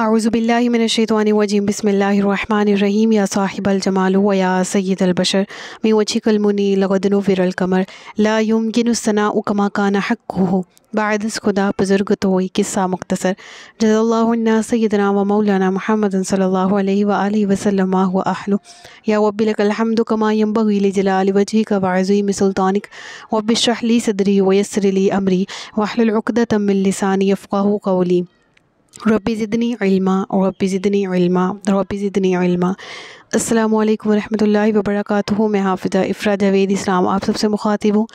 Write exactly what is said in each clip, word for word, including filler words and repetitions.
आऊज़ुबिल्लाहि मिनश्शैतानिर्रजीम बिस्मिल्लाहिर्रहमानिर्रहीम या साहिबल जमाल व या सय्यिदल बशर मैं वचिकल मुनी लगदनु विरल कमर ला युमकिनु सनाउ कमा काना हक़्क़ुहु बादस खुदा बुज़ुर्ग तो वही किस्सा मुख्तसर जज़ल्लाहु अन्ना सय्यदना व मौलाना मुहम्मदन सल्लल्लाहु अलैहि व आलिहि वसल्लम मा हुवा अहलु या रब्बि लकल हम्दु कमा यंबग़ी लिजलालि वजहिका व अज़ीमि सुल्तानिक रब्बि इश्रह ली सदरी व यस्सिर ली अमरी वहलुल उक़दतम मिन लिसानी यफ़क़हु क़ौली रब्बी ज़िदनी इल्मा रब्बी ज़िदनी इल्मा रब्बी ज़िदनी इल्मा। अस्सलामु अलैकुम वरहमतुल्लाहि वबरकातुहू। मैं हाफ़िज़ा इफ़रा जावेद इस्लाम आप सबसे मुखातिब हूँ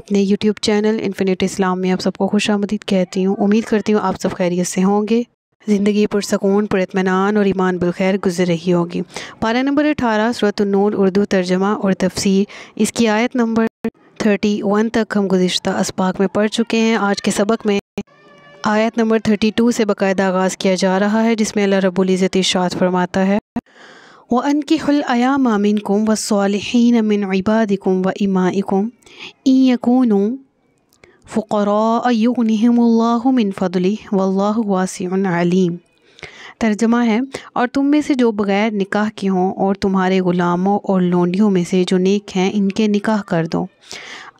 अपने यूट्यूब चैनल इन्फिनिट इस्लाम में। आप सबको खुशामदीद कहती हूँ। उम्मीद करती हूँ आप सब खैरियत से होंगे, ज़िंदगी पुरसकून पुरतमनान और ईमान बिलखैर गुजर रही होगी। पारा नंबर अठारह सूरतुन नूर उर्दू तर्जमा और तफसीर, इसकी आयत नंबर थर्टी वन तक हम गुज़िश्ता अस्पाक में पढ़ चुके हैं। आज के सबक में आयत नंबर थर्टी टू से बाकायदा आगाज़ किया जा रहा है, जिसमें अल्लाह रब्बुल इज़्ज़त इरशाद फरमाता है व अनकिहुल अयामा मिनकुम वस्सालिहीन मिन इबादिकुम व इमाइकुम इन यकूनु फुक़रा युग़्निहिमुल्लाहु मिन फ़दलिहि वल्लाहु वासिउन अलीम। तर्जमा है, और तुम में से जो बग़ैर निकाह के हों और तुम्हारे ग़ुलामों और लोंडियों में से जो नेक हैं इनके निकाह कर दो,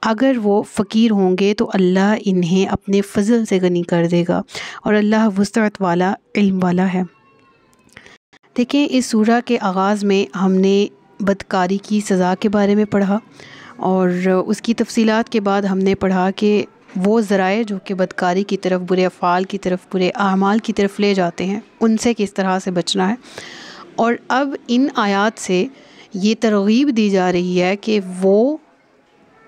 अगर वो फ़कीर होंगे तो अल्लाह इन्हें अपने फ़ज़ल से गनी कर देगा और अल्लाह वुसअत वाला इल्म वाला है। देखें, इस सूरा के आगाज़ में हमने बदकारी की सज़ा के बारे में पढ़ा और उसकी तफसीलात के बाद हमने पढ़ा कि वो ज़राए जो कि बदकारी की तरफ, बुरे अफ़ाल की तरफ, बुरे अमाल की तरफ ले जाते हैं, उनसे किस तरह से बचना है। और अब इन आयात से ये तरग़ीब दी जा रही है कि वो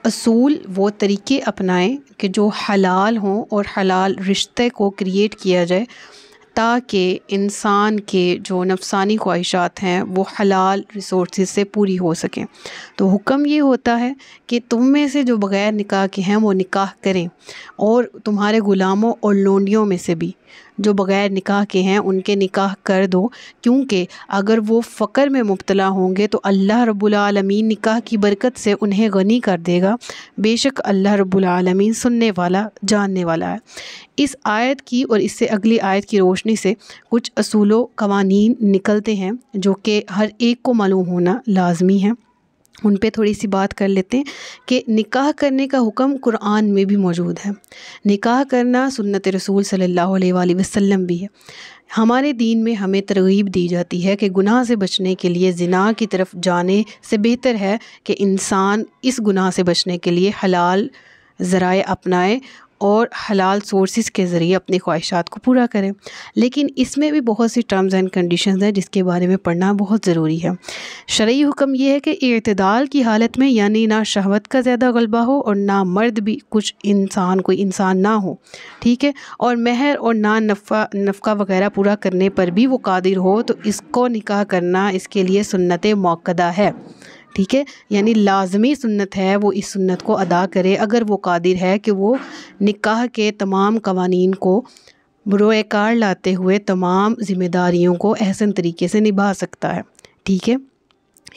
असूल, वो तरीके अपनाएं कि जो हलाल हों और हलाल रिश्ते को क्रिएट किया जाए ताकि इंसान के जो नफसानी ख्वाहिशात हैं वो हलाल रिसोर्सेज से पूरी हो सकें। तो हुक्म ये होता है कि तुम में से जो बग़ैर निकाह के हैं वो निकाह करें, और तुम्हारे ग़ुलामों और लोंडियों में से भी जो बग़ैर निकाह के हैं उनके निकाह कर दो, क्योंकि अगर वो फ़क़र में मुब्तला होंगे तो अल्लाह रब्बुल आलमीन निकाह की बरकत से उन्हें गनी कर देगा। बेशक अल्लाह रब्बुल आलमीन सुनने वाला जानने वाला है। इस आयत की और इससे अगली आयत की रोशनी से कुछ असूलों कवानीन निकलते हैं जो कि हर एक को मालूम होना लाजमी है। उन पे थोड़ी सी बात कर लेते हैं कि निकाह करने का हुक्म कुरान में भी मौजूद है। निकाह करना सुन्नत रसूल सल्लल्लाहु अलैहि वसल्लम भी है। हमारे दीन में हमें तरग़ीब दी जाती है कि गुनाह से बचने के लिए ज़िना की तरफ जाने से बेहतर है कि इंसान इस गुनाह से बचने के लिए हलाल ज़राए अपनाए और हलाल सोर्सेज के ज़रिए अपनी ख्वाहिशात को पूरा करें। लेकिन इसमें भी बहुत सी टर्म्स एंड कंडीशंस हैं जिसके बारे में पढ़ना बहुत ज़रूरी है। शरई हुक्म यह है कि इअ्तदाल की हालत में, यानी ना शहवत का ज़्यादा गलबा हो और ना मर्द भी कुछ इंसान कोई इंसान ना हो, ठीक है, और महर और ना नफ़ा नफ़का वगैरह पूरा करने पर भी वो कादिर हो, तो इसको निकाह करना इसके लिए सुन्नत मौक़दा है, ठीक है, यानी लाजमी सुन्नत है। वो इस सुन्नत को अदा करे अगर वो कादिर है कि वो निकाह के तमाम कवानीन को बरोएकार लाते हुए तमाम ज़िम्मेदारियों को एहसन तरीके से निभा सकता है, ठीक है।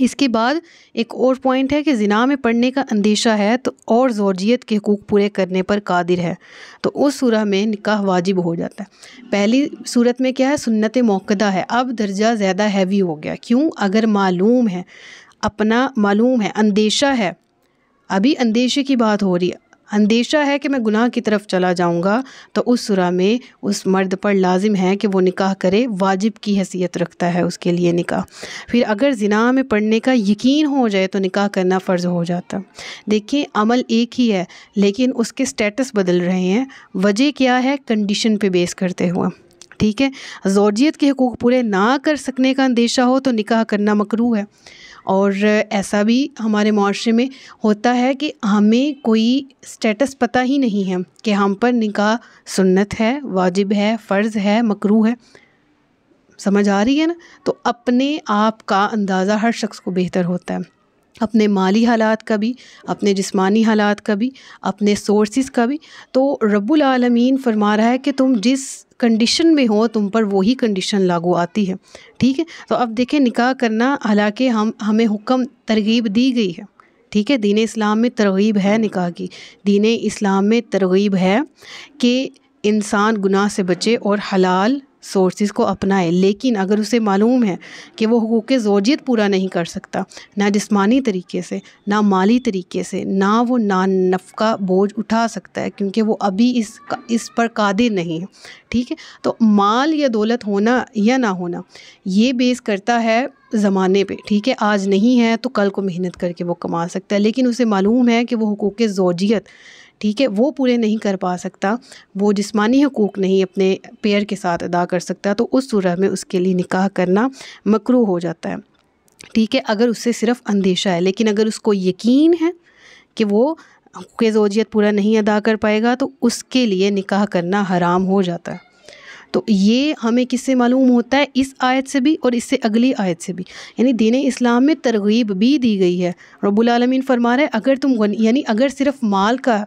इसके बाद एक और पॉइंट है कि ज़िना में पड़ने का अंदेशा है तो और ज़ौजियत के हकूक़ पूरे करने पर कादिर है, तो उस सूरह में निकाह वाजिब हो जाता है। पहली सूरत में क्या है, सुन्नत मौक़दा है, अब दर्जा ज़्यादा हैवी हो गया। क्यों? अगर मालूम है, अपना मालूम है, अंदेशा है, अभी अंदेशे की बात हो रही है, अंदेशा है कि मैं गुनाह की तरफ चला जाऊंगा, तो उस सूरह में उस मर्द पर लाजिम है कि वो निकाह करे, वाजिब की हैसियत रखता है उसके लिए निकाह। फिर अगर ज़िना में पड़ने का यकीन हो जाए तो निकाह करना फ़र्ज़ हो जाता। देखिए, अमल एक ही है लेकिन उसके स्टेटस बदल रहे हैं। वजह क्या है? कंडीशन पे बेस करते हुए, ठीक है। ज़ौजियत के हकूक़ पूरे ना कर सकने का अंदेशा हो तो निकाह करना मकरूह है। और ऐसा भी हमारे माशरे में होता है कि हमें कोई स्टेटस पता ही नहीं है कि हम पर निकाह सुन्नत है, वाजिब है, फ़र्ज़ है, मकरूह है। समझ आ रही है ना? तो अपने आप का अंदाज़ा हर शख्स को बेहतर होता है, अपने माली हालात का भी, अपने जिस्मानी हालात का भी, अपने सोर्सेज का भी। तो रब्बुल आलमीन फरमा रहा है कि तुम जिस कंडीशन में हो तुम पर वही कंडीशन लागू आती है, ठीक है। तो अब देखें, निकाह करना, हालांकि हम हमें हुक्म तरगीब दी गई है, ठीक है, दीन इस्लाम में तरगीब है निकाह की, दीन इस्लाम में तरगीब है कि इंसान गुनाह से बचे और हलाल सोर्सेज़ को अपनाए, लेकिन अगर उसे मालूम है कि वो हुकूक़ ज़ौजियत पूरा नहीं कर सकता, ना जिस्मानी तरीके से, ना माली तरीके से, ना वो नानफ़ का बोझ उठा सकता है क्योंकि वो अभी इस इस पर कादिर नहीं है, ठीक है। तो माल या दौलत होना या ना होना ये बेस करता है ज़माने पे, ठीक है। आज नहीं है तो कल को मेहनत करके वो कमा सकता है, लेकिन उसे मालूम है कि वो हुकूक़ ज़ौजियत, ठीक है, वो पूरे नहीं कर पा सकता, वो जिस्मानी हकूक़ नहीं अपने पेयर के साथ अदा कर सकता, तो उस सूरह में उसके लिए निकाह करना मकरूह हो जाता है, ठीक है, अगर उससे सिर्फ़ अंदेशा है। लेकिन अगर उसको यकीन है कि वो हकूक़ ज़ौजियत पूरा नहीं अदा कर पाएगा तो उसके लिए निकाह करना हराम हो जाता है। तो ये हमें किससे मालूम होता है, इस आयत से भी और इससे अगली आयत से भी, यानी दीन इस्लाम में तरगीब भी दी गई है। रब्बुल आलमीन फरमा रहे हैं अगर तुम यानी अगर सिर्फ़ माल का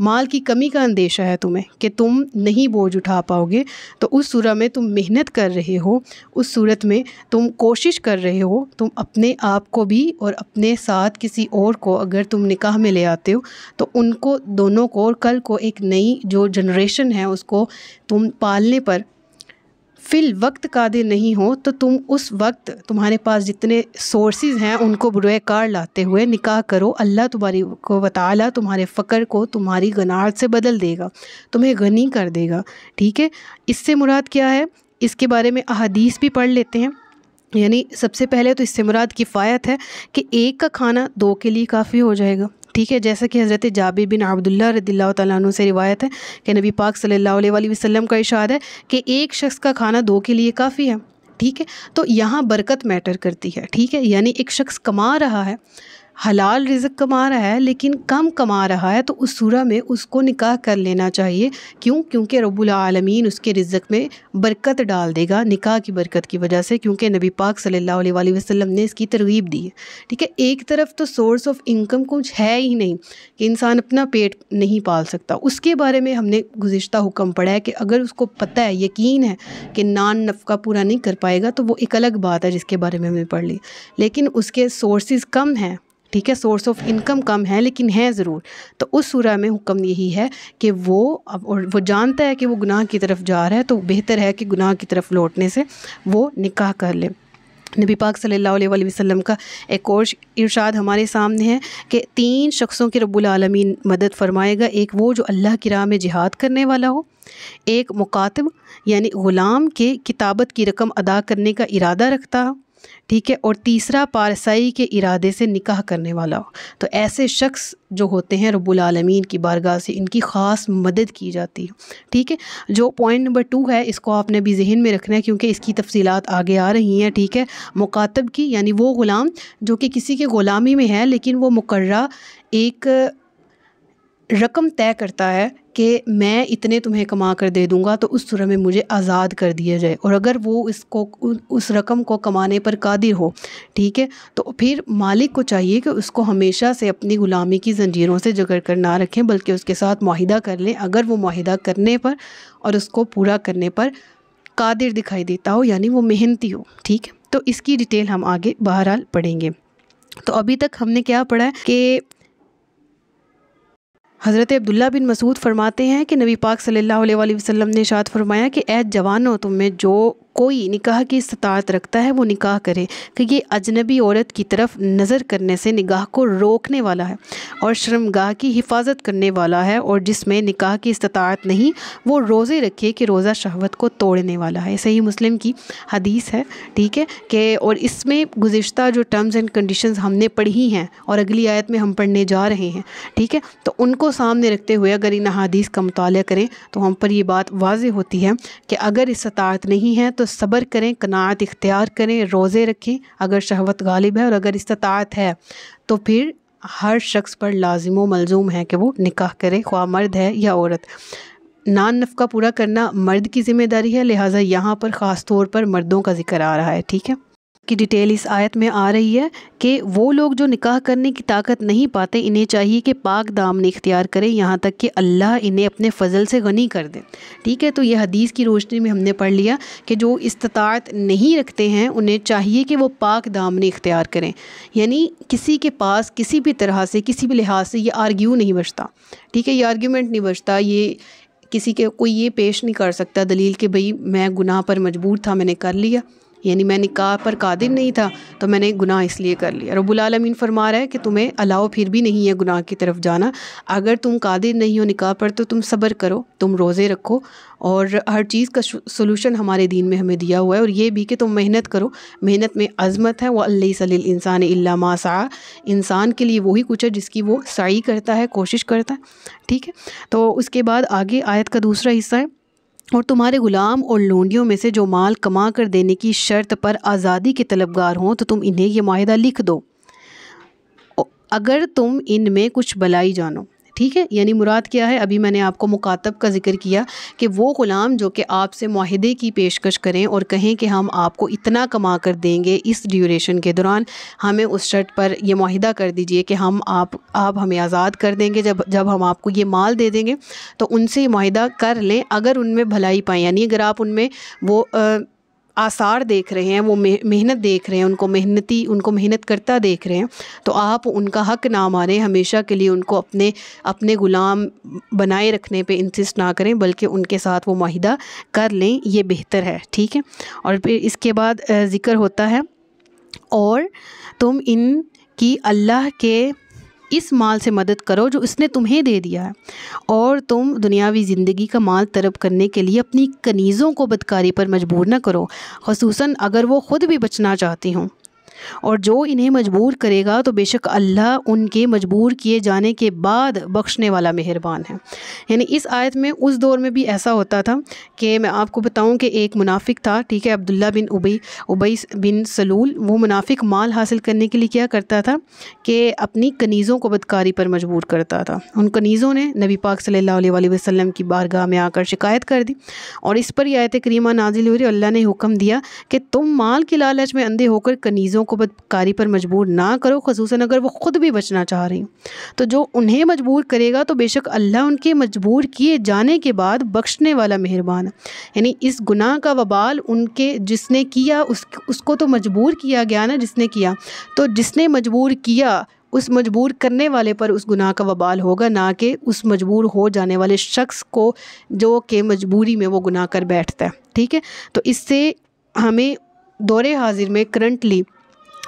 माल की कमी का अंदेशा है तुम्हें कि तुम नहीं बोझ उठा पाओगे, तो उस सूरह में तुम मेहनत कर रहे हो, उस सूरत में तुम कोशिश कर रहे हो, तुम अपने आप को भी और अपने साथ किसी और को अगर तुम निकाह में ले आते हो तो उनको दोनों को और कल को एक नई जो जनरेशन है उसको तुम पालने पर फिल वक्त कादिर नहीं हो, तो तुम उस वक्त तुम्हारे पास जितने सोर्सेज हैं उनको बुरे कार लाते हुए निकाह करो। अल्लाह तुम्हारी को वताला तुम्हारे फ़क्र को तुम्हारी गनाहत से बदल देगा, तुम्हें गनी कर देगा, ठीक है। इससे मुराद क्या है, इसके बारे में अहादीस भी पढ़ लेते हैं। यानी सबसे पहले तो इससे मुराद किफ़ायत है कि एक का खाना दो के लिए काफ़ी हो जाएगा, ठीक है। जैसा कि हज़रत जाबिर बिन अब्दुल्ला रदिल्लाहु तआला अन्हु से रिवायत है कि नबी पाक सल्लल्लाहु अलैहि वसल्लम का इरशाद है कि एक शख्स का खाना दो के लिए काफ़ी है, ठीक है। तो यहाँ बरकत मैटर करती है, ठीक है, यानी एक शख्स कमा रहा है, हलाल रिज़्क कमा रहा है लेकिन कम कमा रहा है, तो उस सूरह में उसको निकाह कर लेना चाहिए। क्यों? क्योंकि रब्बुल आलमीन उसके रिज़्क में बरकत डाल देगा निकाह की बरकत की वजह से, क्योंकि नबी पाक सल्लल्लाहु अलैहि वसल्लम ने इसकी तरगीब दी है, ठीक है। एक तरफ तो सोर्स ऑफ इनकम कुछ है ही नहीं कि इंसान अपना पेट नहीं पाल सकता, उसके बारे में हमने गुज़िश्ता हुक्म पढ़ा है कि अगर उसको पता है, यकीन है कि नान नफ़का पूरा नहीं कर पाएगा तो वो एक अलग बात है जिसके बारे में हमने पढ़ ली, लेकिन उसके सोर्सेज कम हैं, ठीक है, सोर्स ऑफ इनकम कम है लेकिन है ज़रूर, तो उस सूरह में हुक्म यही है कि वो अब और वो जानता है कि वो गुनाह की तरफ जा रहा है, तो बेहतर है कि गुनाह की तरफ लौटने से वो निकाह कर ले। नबी पाक सल्लल्लाहु अलैहि वसल्लम का एक और इरशाद हमारे सामने है कि तीन शख्सों की रब्बुल आलमीन मदद फरमाएगा, एक वो जो अल्लाह की राह में जिहाद करने वाला हो, एक मुकातिब यानी ग़ुलाम के किताबत की रकम अदा करने का इरादा रखता हो, ठीक है, और तीसरा पारसाई के इरादे से निकाह करने वाला हो। तो ऐसे शख्स जो होते हैं रब्बुल आलमीन की बारगाह से इनकी ख़ास मदद की जाती है, ठीक है। जो पॉइंट नंबर टू है इसको आपने भी जहन में रखना है क्योंकि इसकी तफसीलात आगे आ रही हैं, ठीक है। मुकातब की यानी वो ग़ुलाम जो कि किसी के ग़ुलामी में है लेकिन वो मुकर्रा एक रकम तय करता है कि मैं इतने तुम्हें कमा कर दे दूँगा तो उस सूरह में मुझे आज़ाद कर दिया जाए, और अगर वो इसको उस रकम को कमाने पर कादिर हो, ठीक है, तो फिर मालिक को चाहिए कि उसको हमेशा से अपनी ग़ुलामी की जंजीरों से जकड़ कर ना रखें बल्कि उसके साथ मुआहिदा कर लें। अगर वो मुआहिदा करने पर और उसको पूरा करने पर कादिर दिखाई देता हो यानी वो मेहनती हो, ठीक है। तो इसकी डिटेल हम आगे बहरहाल पढ़ेंगे। तो अभी तक हमने क्या पढ़ा है कि हज़रत अब्दुल्ला बिन मसूद फरमाते हैं कि नबी पाक सल्लल्लाहु अलैहि वसल्लम ने इरशाद फरमाया कि ऐ जवानों, तुम में जो कोई निकाह की इस्ताअत रखता है वो निकाह करे, कि ये अजनबी औरत की तरफ नज़र करने से निगाह को रोकने वाला है और शर्मगाह की हिफाजत करने वाला है, और जिसमें निकाह की इस्ताअत नहीं वो रोज़े रखे कि रोज़ा शहवत को तोड़ने वाला है। सही मुस्लिम की हदीस है, ठीक है, कि और इसमें गुज़िश्ता जो टर्म्स एंड कंडीशंस हमने पढ़ी हैं और अगली आयत में हम पढ़ने जा रहे हैं, ठीक है, तो उनको सामने रखते हुए अगर इन हदीस का मुताला करें तो हम पर यह बात वाज़ होती है कि अगर इस्ताअत नहीं है तो तो सब्र करें, कनाअत इख्तियार करें, रोज़े रखें अगर शहवत गालिब है, और अगर इस्ताअत है तो फिर हर शख्स पर लाजिम व मलजूम है कि वो निकाह करे, ख्वाह मर्द है या औरत। नान नफ़का पूरा करना मर्द की ज़िम्मेदारी है, लिहाजा यहाँ पर ख़ास तौर पर मर्दों का ज़िक्र आ रहा है, ठीक है, की डिटेल इस आयत में आ रही है कि वो लोग जो निकाह करने की ताकत नहीं पाते इन्हें चाहिए कि पाक दामन इख्तियार करें यहाँ तक कि अल्लाह इन्हें अपने फ़ज़ल से गनी कर दे, ठीक है। तो यह हदीस की रोशनी में हमने पढ़ लिया कि जो इस्तात नहीं रखते हैं उन्हें चाहिए कि वो पाक दामन इख्तियार करें, यानी किसी के पास किसी भी तरह से किसी भी लिहाज से ये आर्ग्यू नहीं बचता, ठीक है, ये आर्ग्यूमेंट नहीं बचता, ये किसी के कोई ये पेश नहीं कर सकता दलील कि भई मैं गुनाह पर मजबूर था, मैंने कर लिया, यानी मैं निकाह पर कादिर नहीं था तो मैंने गुनाह इसलिए कर लिया। रब्बुल आलमीन फरमा रहा है कि तुम्हें अलाव फिर भी नहीं है गुनाह की तरफ जाना। अगर तुम कादिर नहीं हो निकाह पर तो तुम सब्र करो, तुम रोज़े रखो, और हर चीज़ का सलूशन हमारे दीन में हमें दिया हुआ है। और ये भी कि तुम मेहनत करो, मेहनत में अज़मत है। वह अल्लैसलिल इंसान इल्ला मा सआ, इंसान के लिए वही कुछ है जिसकी वो साई करता है, कोशिश करता है। ठीक है, तो उसके बाद आगे आयत का दूसरा हिस्सा है, और तुम्हारे ग़ुलाम और लोंडियों में से जो माल कमा कर देने की शर्त पर आज़ादी के तलबगार हों तो तुम इन्हें यह माहिदा लिख दो अगर तुम इनमें कुछ भलाई जानो। ठीक है, यानी मुराद क्या है, अभी मैंने आपको मुकातब का ज़िक्र किया कि वो ग़ुलाम जो कि आपसे माहिदे की पेशकश करें और कहें कि हम आपको इतना कमा कर देंगे इस ड्यूरेशन के दौरान, हमें उस शर्त पर यह माहिदा कर दीजिए कि हम आप आप हमें आज़ाद कर देंगे जब जब हम आपको ये माल दे देंगे, तो उनसे माहिदा कर लें अगर उनमें भलाई पाएँ। यानी अगर आप उनमें वो आ, आसार देख रहे हैं, वो मेहनत देख रहे हैं, उनको मेहनती उनको मेहनत करता देख रहे हैं, तो आप उनका हक़ ना मारें, हमेशा के लिए उनको अपने अपने ग़ुलाम बनाए रखने पे इंसिस्ट ना करें, बल्कि उनके साथ वो माहिदा कर लें, ये बेहतर है। ठीक है, और फिर इसके बाद ज़िक्र होता है, और तुम इन की अल्लाह के इस माल से मदद करो जो उसने तुम्हें दे दिया है, और तुम दुनियावी ज़िंदगी का माल तलब करने के लिए अपनी कनीज़ों को बदकारी पर मजबूर न करो, ख़ुसूसन अगर वो ख़ुद भी बचना चाहती हों। और जो इन्हें मजबूर करेगा तो बेशक अल्लाह उनके मजबूर किए जाने के बाद बख्शने वाला मेहरबान है। यानी इस आयत में उस दौर में भी ऐसा होता था कि मैं आपको बताऊं कि एक मुनाफिक था, ठीक है, अब्दुल्ला बिन उबई उबैस बिन सलूल। वो मुनाफिक माल हासिल करने के लिए क्या करता था कि अपनी कनीज़ों को बदकारी पर मजबूर करता था। उन कनीज़ों ने नबी पाक सल्लल्लाहु अलैहि वसल्लम की बारगाह में आकर शिकायत कर दी, और इस पर यह आयत करीमा नाजिल हुई। अल्लाह ने हुक्म दिया कि तुम माल के लालच में अंधे होकर कनीज़ों को बदकारी पर मजबूर ना करो, ख़ुसूसन अगर वो ख़ुद भी बचना चाह रही हूँ, तो जो उन्हें मजबूर करेगा तो बेशक अल्लाह उनके मजबूर किए जाने के बाद बख्शने वाला मेहरबान। यानी इस गुनाह का वबाल उनके जिसने किया उस उसको तो मजबूर किया गया ना, जिसने किया, तो जिसने मजबूर किया उस मजबूर करने वाले पर उस गुनाह का वबाल होगा, ना कि उस मजबूर हो जाने वाले शख्स को जो कि मजबूरी में वो गुनाह कर बैठता है। ठीक है, तो इससे हमें दौरे हाजिर में करंटली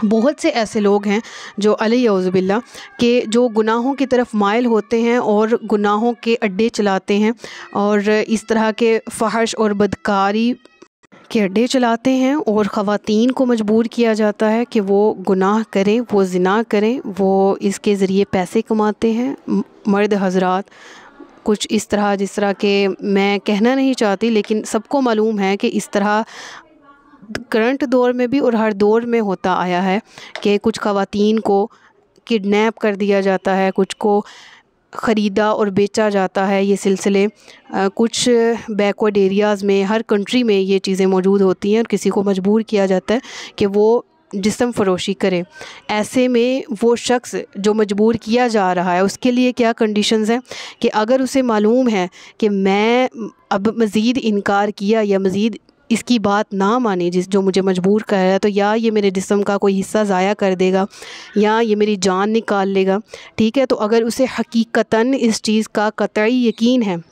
बहुत से ऐसे लोग हैं जो अलैहिस्सलाम के जो गुनाहों की तरफ मायल होते हैं और गुनाहों के अड्डे चलाते हैं, और इस तरह के फहश और बदकारी के अड्डे चलाते हैं, और ख़वातीन को मजबूर किया जाता है कि वो गुनाह करें, वो ज़िना करें, वो इसके ज़रिए पैसे कमाते हैं। मर्द हजरात कुछ इस तरह, जिस तरह के मैं कहना नहीं चाहती, लेकिन सबको मालूम है कि इस तरह करंट दौर में भी और हर दौर में होता आया है कि कुछ ख़वातीन को किडनैप कर दिया जाता है, कुछ को ख़रीदा और बेचा जाता है। ये सिलसिले कुछ बैकवर्ड एरियाज़ में, हर कंट्री में ये चीज़ें मौजूद होती हैं, और किसी को मजबूर किया जाता है कि वो जिस्म फरोशी करे। ऐसे में वो शख्स जो मजबूर किया जा रहा है उसके लिए क्या कंडीशंस हैं कि अगर उसे मालूम है कि मैं अब मज़ीद इनकार किया या मज़ीद इसकी बात ना माने जिस जो मुझे मजबूर कर रहा है, तो या ये मेरे जिस्म का कोई हिस्सा ज़ाया कर देगा या ये मेरी जान निकाल लेगा। ठीक है, तो अगर उसे हकीकतन इस चीज़ का कतई यकीन है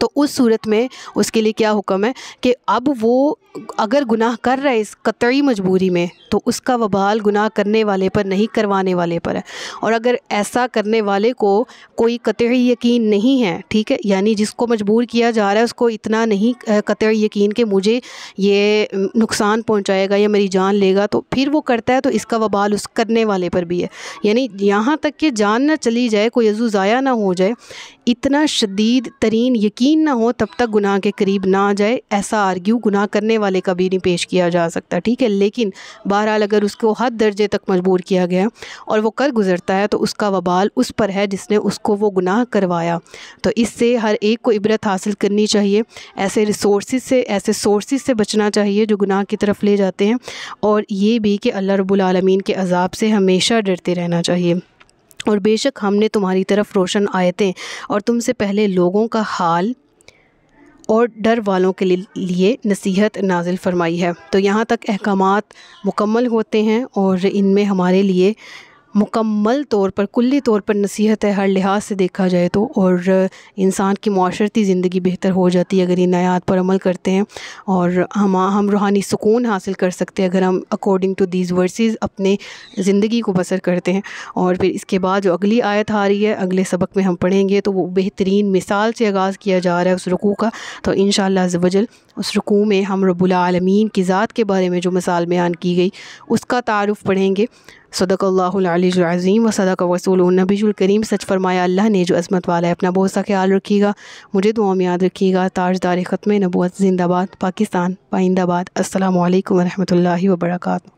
तो उस सूरत में उसके लिए क्या हुक्म है कि अब वो अगर गुनाह कर रहा है इस कतई मजबूरी में, तो उसका वबाल गुनाह करने वाले पर नहीं, करवाने वाले पर है। और अगर ऐसा करने वाले को कोई कतई यकीन नहीं है, ठीक है, यानी जिसको मजबूर किया जा रहा है उसको इतना नहीं कतई यकीन कि मुझे ये नुकसान पहुंचाएगा या मेरी जान लेगा, तो फिर वो करता है, तो इसका वबाल उस करने वाले पर भी है। यानी यहाँ तक कि जान ना चली जाए, कोई अज़ू ज़ाया ना हो जाए, इतना शदीद तरीन यकीन ना हो, तब तक गुनाह के करीब ना जाए, ऐसा आर्ग्यू गुनाह करने वाले का भी नहीं पेश किया जा सकता। ठीक है, लेकिन बहरहाल अगर उसको हद दर्जे तक मजबूर किया गया और वो कर गुज़रता है, तो उसका वबाल उस पर है जिसने उसको वो गुनाह करवाया। तो इससे हर एक को इबरत हासिल करनी चाहिए, ऐसे रिसोर्स से ऐसे सोर्सेज से बचना चाहिए जो गुनाह की तरफ ले जाते हैं, और ये भी कि अल्लाह रब्बुल आलमीन के अज़ाब से हमेशा डरते रहना चाहिए। और बेशक हमने तुम्हारी तरफ रोशन आयतें और तुमसे पहले लोगों का हाल और डर वालों के लिए नसीहत नाजिल फरमाई है। तो यहाँ तक अहकामात मुकम्मल होते हैं, और इनमें हमारे लिए मुकम्मल तौर पर कुल्ली तौर पर नसीहत है हर लिहाज से देखा जाए तो, और इंसान की माशरती ज़िंदगी बेहतर हो जाती है अगर इन आयात पर अमल करते हैं, और हम हम रूहानी सुकून हासिल कर सकते हैं अगर हम अकॉर्डिंग टू दीज वर्सेस अपने ज़िंदगी को बसर करते हैं। और फिर इसके बाद जो अगली आयत आ रही है अगले सबक में हम पढ़ेंगे, तो वो बेहतरीन मिसाल से आगाज़ किया जा रहा है उस रुकू का। तो इंशाअल्लाह अज़्ज़ वजल उस रुकू में हम रब्बुल आलमीन की ज़ात के बारे में जो मिसाल बयान की गई उसका तारुफ़ पढ़ेंगे। सदक़ल्लाहुल अलीयुल अज़ीम व सदक़ रसूलुहुन नबीयुल करीम। सच फरमाया अल्लाह ने जो अज़मत वाला है। अपना बहुत सा ख्याल रखिएगा, मुझे दुआ में याद रखिएगा। ताजदार ख़त्म नबूवत जिंदाबाद, पाकिस्तान पाइंदाबाद। अस्सलामु अलैकुम व रहमतुल्लाहि व बरकातहू।